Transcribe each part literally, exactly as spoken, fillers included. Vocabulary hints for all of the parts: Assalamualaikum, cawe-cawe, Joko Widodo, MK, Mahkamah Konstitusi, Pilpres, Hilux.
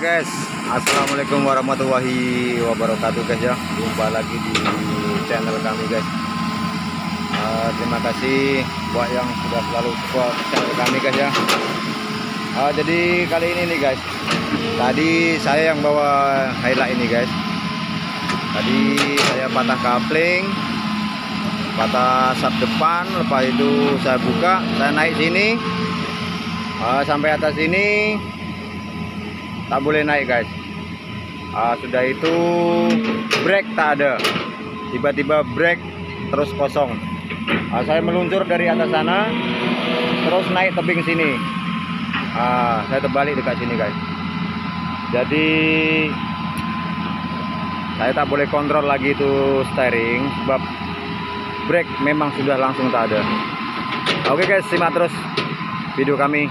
guys, assalamualaikum warahmatullahi wabarakatuh guys ya. Jumpa lagi di channel kami guys. Uh, terima kasih buat yang sudah selalu support channel kami guys ya. Uh, jadi kali ini nih guys, tadi saya yang bawa Hilux ini guys. Tadi saya patah kapling, patah sub depan, lepas itu saya buka, saya naik sini, uh, sampai atas ini tak boleh naik guys. Uh, sudah itu brake tak ada, tiba-tiba brake terus kosong. Uh, saya meluncur dari atas sana terus naik tebing sini. Uh, saya terbalik dekat sini guys, jadi saya tak boleh kontrol lagi itu steering sebab brake memang sudah langsung tak ada. Oke okay guys, simak terus video kami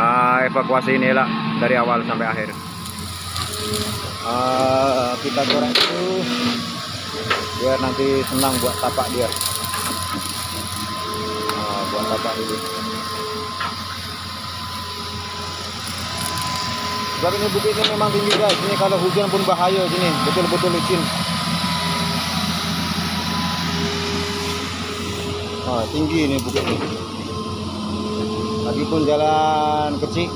uh, evakuasi ini lah dari awal sampai akhir. Uh, kita goreng itu biar nanti senang buat tapak dia, uh, buat tapak dulu sebab ini bukitnya memang tinggi guys. Ini kalau hujan pun bahaya, sini betul-betul licin. Oh, tinggi ini bukitnya, lagipun jalan kecil.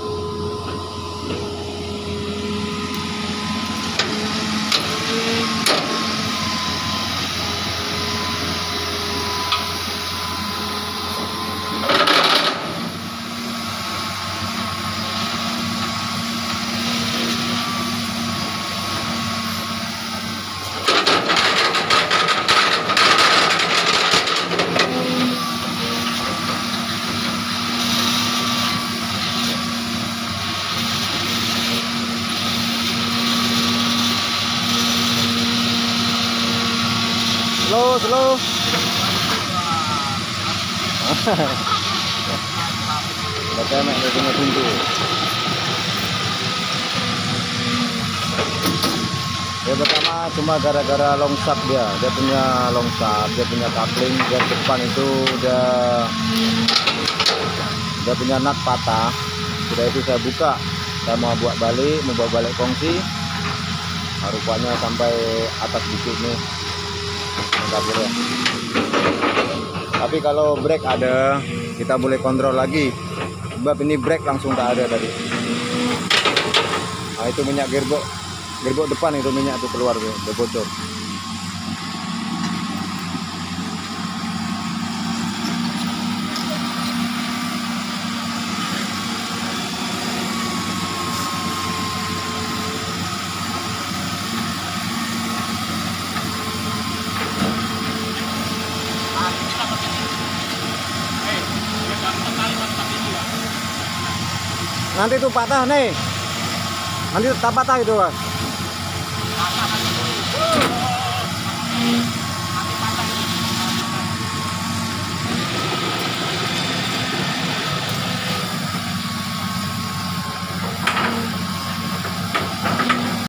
Slow, slow. Baca mek dari tengah pintu. Ya pertama cuma gara-gara longsap dia, dia punya longsap, dia punya coupling, dia depan itu udah, dia punya nut patah. Sudah itu saya buka, saya mau buat balik, mau bawa balik kongsi. Nah, rupanya sampai atas bukit nih. Boleh. Tapi kalau brake ada, kita boleh kontrol lagi. Sebab ini brake langsung tak ada tadi. Nah, itu minyak gearbox, gearbox depan itu minyak itu keluar tuh, udah bocor. Nanti itu patah nih, nanti tak patah itu kan.